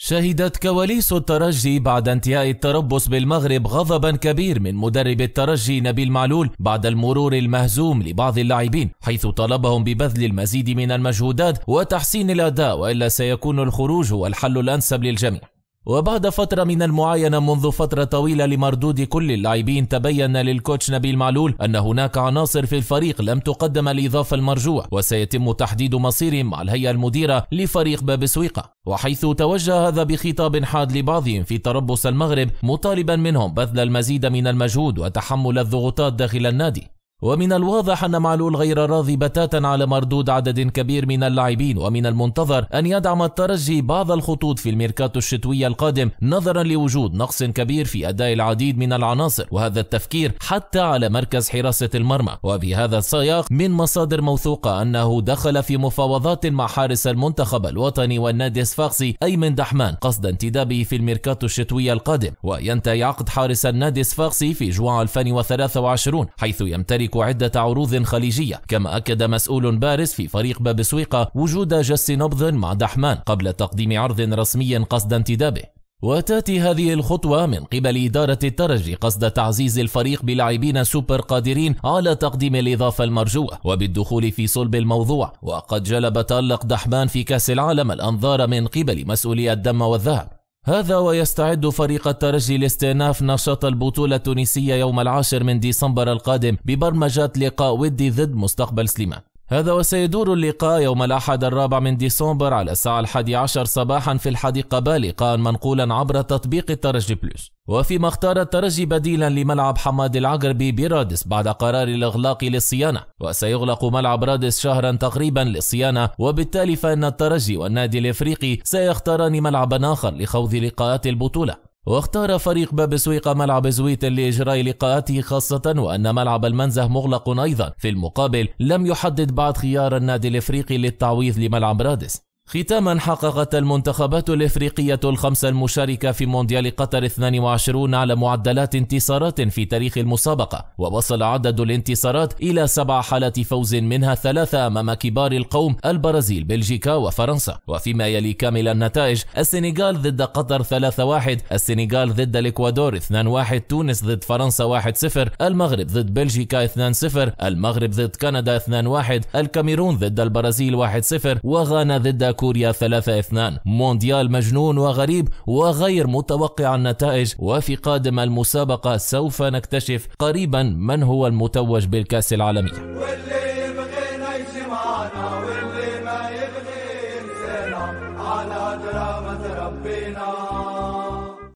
شهدت كواليس الترجي بعد انتهاء التربص بالمغرب غضبا كبير من مدرب الترجي نبيل معلول بعد المرور المهزوم لبعض اللاعبين، حيث طلبهم ببذل المزيد من المجهودات وتحسين الأداء وإلا سيكون الخروج هو الحل الأنسب للجميع. وبعد فترة من المعاينة منذ فترة طويلة لمردود كل اللاعبين، تبين للكوتش نبيل معلول أن هناك عناصر في الفريق لم تقدم الإضافة المرجوة، وسيتم تحديد مصيرهم مع الهيئة المديرة لفريق باب سويقة. وحيث توجه هذا بخطاب حاد لبعضهم في تربص المغرب، مطالبا منهم بذل المزيد من المجهود وتحمل الضغوطات داخل النادي. ومن الواضح أن معلول غير راضي بتاتا على مردود عدد كبير من اللاعبين، ومن المنتظر أن يدعم الترجي بعض الخطوط في الميركاتو الشتوية القادم، نظرا لوجود نقص كبير في أداء العديد من العناصر، وهذا التفكير حتى على مركز حراسة المرمى. وبهذا السياق، من مصادر موثوقة أنه دخل في مفاوضات مع حارس المنتخب الوطني والنادي الصفاقسي أيمن دحمان قصد انتدابه في الميركاتو الشتوية القادم، وينتهي عقد حارس النادي الصفاقسي في جوان 2023، حيث يمتلك عدة عروض خليجية. كما أكد مسؤول بارز في فريق باب سويقة وجود جس نبض مع دحمان قبل تقديم عرض رسمي قصد انتدابه. وتأتي هذه الخطوة من قبل إدارة الترجي قصد تعزيز الفريق بلاعبين سوبر قادرين على تقديم الإضافة المرجوة وبالدخول في صلب الموضوع. وقد جلب تألق دحمان في كأس العالم الأنظار من قبل مسؤولي الدم والذهب. هذا ويستعد فريق الترجي لاستئناف نشاط البطولة التونسية يوم 10 ديسمبر القادم ببرمجة لقاء ودي ضد مستقبل سليمان. هذا وسيدور اللقاء يوم 11 ديسمبر على الساعة 11 صباحا في الحديقة با، لقاء منقولا عبر تطبيق الترجي بلس. وفيما اختار الترجي بديلا لملعب حماد العقربي برادس بعد قرار الإغلاق للصيانة، وسيغلق ملعب رادس شهرا تقريبا للصيانة، وبالتالي فإن الترجي والنادي الافريقي سيختاران ملعبا آخر لخوض لقاءات البطولة. واختار فريق باب سويقة ملعب زويت لإجراء لقاءاته، خاصة وأن ملعب المنزه مغلق أيضا. في المقابل لم يحدد بعد خيار النادي الإفريقي للتعويض لملعب رادس. ختاما، حققت المنتخبات الإفريقية ال5 المشاركة في مونديال قطر 22 على معدلات انتصارات في تاريخ المسابقة، ووصل عدد الانتصارات إلى 7 حالات فوز، منها 3 أمام كبار القوم البرازيل بلجيكا وفرنسا. وفيما يلي كامل النتائج: السنغال ضد قطر 3-1، السنغال ضد الإكوادور 2-1، تونس ضد فرنسا 1-0، المغرب ضد بلجيكا 2-0، المغرب ضد كندا 2-1، الكاميرون ضد البرازيل 1-0، وغانا ضد كوريا 3-2. مونديال مجنون وغريب وغير متوقع النتائج، وفي قادم المسابقة سوف نكتشف قريبا من هو المتوج بالكأس العالمية. واللي